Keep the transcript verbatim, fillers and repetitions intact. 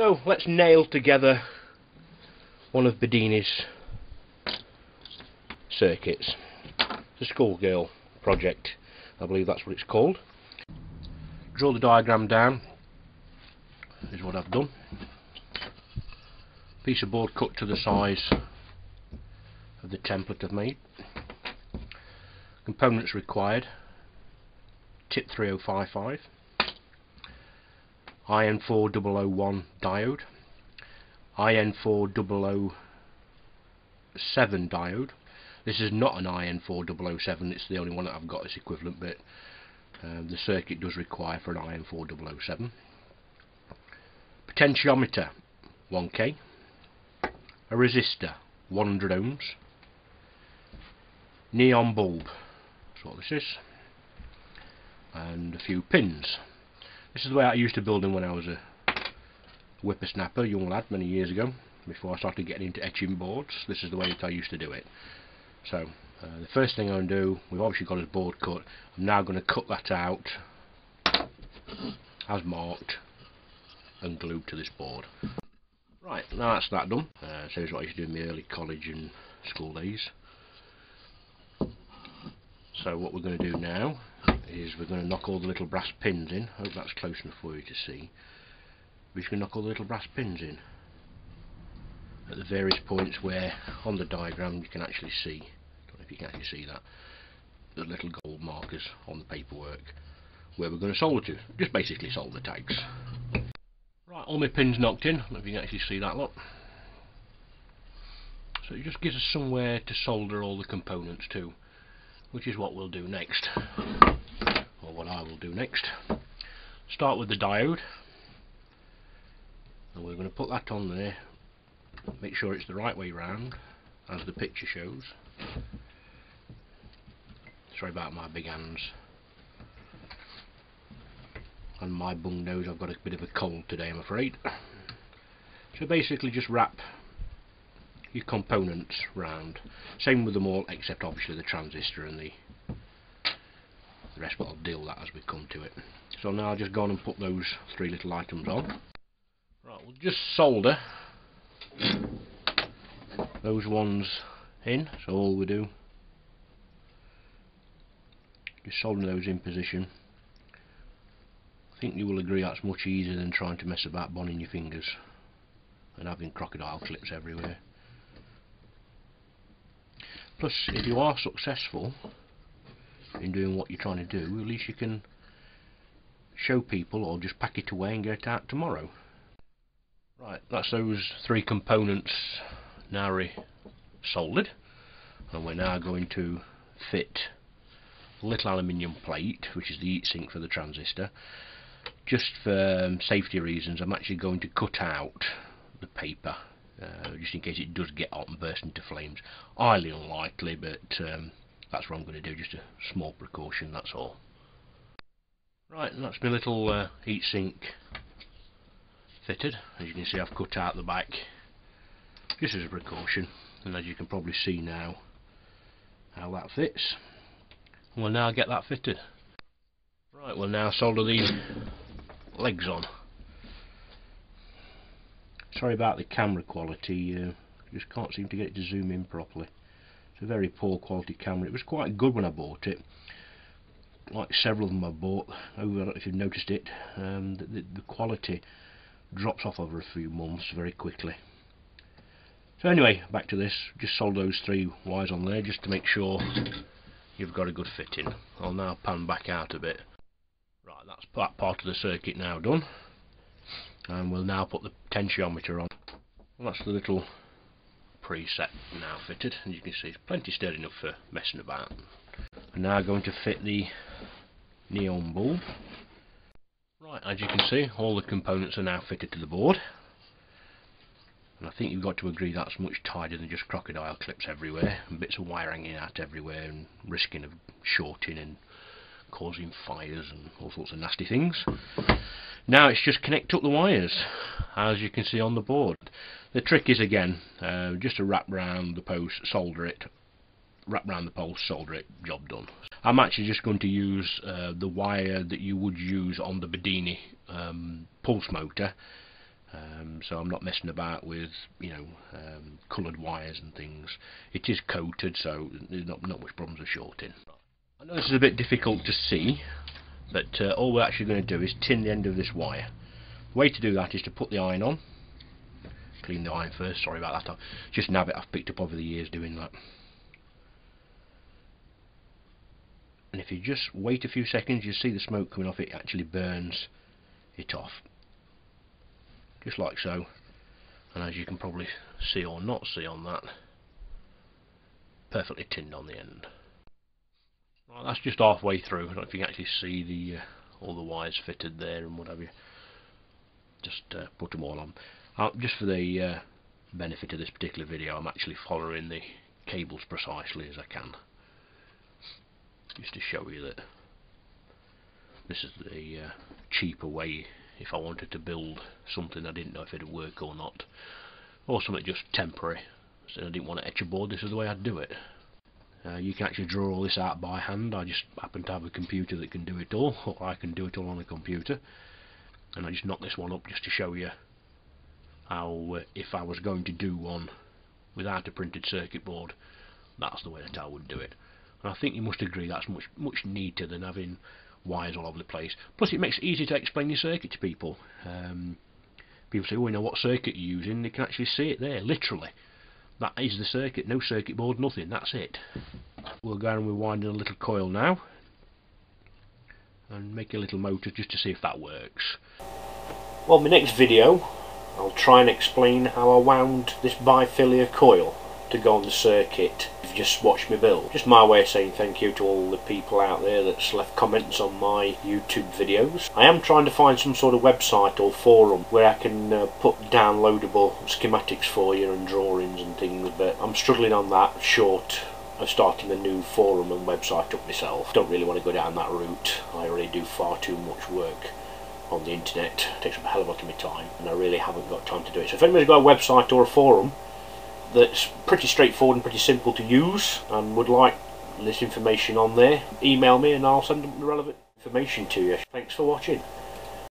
So let's nail together one of Bedini's circuits. It's a schoolgirl project, I believe that's what it's called. Draw the diagram down, is what I've done. Piece of board cut to the size of the template I've made. Components required: T I P three oh five five, I N four thousand one diode, I N four thousand seven diode. This is not an I N four thousand seven, it's the only one that I've got as equivalent, but um, the circuit does require for an I N four thousand seven. Potentiometer one K, a resistor one hundred ohms, neon bulb, that's what this is, and a few pins. This is the way I used to build them when I was a whippersnapper, young lad, many years ago, before I started getting into etching boards. This is the way that I used to do it. So uh, the first thing I'm going to do, we've obviously got his board cut, I'm now going to cut that out as marked and glued to this board. Right, now that's that done. Uh, so it's what I used to do in my early college and school days. So what we're going to do now is we're going to knock all the little brass pins in. I hope that's close enough for you to see. We're just going to knock all the little brass pins in at the various points where on the diagram you can actually see, I don't know if you can actually see that, the little gold markers on the paperwork where we're going to solder to, just basically solder tags. Right, all my pins knocked in, I don't know if you can actually see that lot. So it just gives us somewhere to solder all the components to, which is what we'll do next, or what I will do next. Start with the diode, and we're going to put that on there. Make sure it's the right way round, as the picture shows. Sorry about my big hands and my bung nose. I've got a bit of a cold today, I'm afraid. So basically, just wrap your components round. Same with them all, except obviously the transistor and the the rest. But I'll deal with that as we come to it. So now I'll just go on and put those three little items on. Right, we'll just solder those ones in, so all we do just solder those in position. I think you will agree that's much easier than trying to mess about bonding your fingers and having crocodile clips everywhere. Plus, if you are successful in doing what you're trying to do, at least you can show people or just pack it away and get it out tomorrow. Right, that's those three components now re-soldered, and we're now going to fit a little aluminium plate, which is the heat sink for the transistor. Just for um, safety reasons, I'm actually going to cut out the paper, uh, just in case it does get hot and burst into flames. Highly unlikely, but um, that's what I'm going to do, just a small precaution, that's all. Right, and that's my little uh, heat sink fitted. As you can see, I've cut out the back just as a precaution, and as you can probably see now how that fits. We'll now get that fitted. Right, we'll now solder these legs on. Sorry about the camera quality, uh, just can't seem to get it to zoom in properly. It's a very poor quality camera. It was quite good when I bought it, like several of them I bought over. I don't know if you've noticed it, um, the, the, the quality drops off over a few months very quickly. So anyway, back to this, just solder those three wires on there just to make sure you've got a good fitting. I'll now pan back out a bit. Right, that's that part of the circuit now done, and we'll now put the potentiometer on. Well, that's the little preset now fitted, and you can see it's plenty sturdy enough for messing about. I'm now going to fit the neon bulb. Right, as you can see, all the components are now fitted to the board, and I think you've got to agree that's much tidier than just crocodile clips everywhere and bits of wire hanging out everywhere and risking of shorting and causing fires and all sorts of nasty things. Now it's just connect up the wires, as you can see on the board. The trick is, again, uh, just to wrap round the post, solder it, wrap round the pole, solder it, job done. I'm actually just going to use uh, the wire that you would use on the Bedini um, pulse motor, Um, so I'm not messing about with, you know, um, coloured wires and things. It is coated, so there's not, not much problems with shorting. I know this is a bit difficult to see, but uh, all we're actually going to do is tin the end of this wire. The way to do that is to put the iron on. Clean the iron first, sorry about that. It's just an habit I've picked up over the years doing that. And if you just wait a few seconds, you see the smoke coming off, it actually burns it off. Just like so. And as you can probably see or not see on that, perfectly tinned on the end. Right, that's just halfway through. I don't know if you can actually see the uh, all the wires fitted there and what have you. Just uh, put them all on. Uh, just for the uh, benefit of this particular video, I'm actually following the cables precisely as I can, just to show you that this is the uh, cheaper way if I wanted to build something I didn't know if it would work or not, or something just temporary, so I didn't want to etch a board, this is the way I'd do it. Uh, you can actually draw all this out by hand. I just happen to have a computer that can do it all, or I can do it all on a computer, and I just knocked this one up just to show you how uh, if I was going to do one without a printed circuit board, that's the way that I would do it. And I think you must agree that's much much neater than having wires all over the place. Plus it makes it easy to explain your circuit to people. Um, people say, oh, you know what circuit you're using, they can actually see it there, literally. That is the circuit, no circuit board, nothing, that's it. We'll go and we're winding a little coil now and make a little motor just to see if that works. Well, my next video I'll try and explain how I wound this bifilar coil to go on the circuit. You've just watched me build. Just my way of saying thank you to all the people out there that's left comments on my YouTube videos. I am trying to find some sort of website or forum where I can uh, put downloadable schematics for you and drawings and things, but I'm struggling on that short of starting a new forum and website up myself. Don't really want to go down that route. I already do far too much work on the internet. It takes up a hell of a lot of my time and I really haven't got time to do it. So if anybody's got a website or a forum that's pretty straightforward and pretty simple to use and would like this information on there, email me and I'll send them the relevant information to you. Thanks for watching.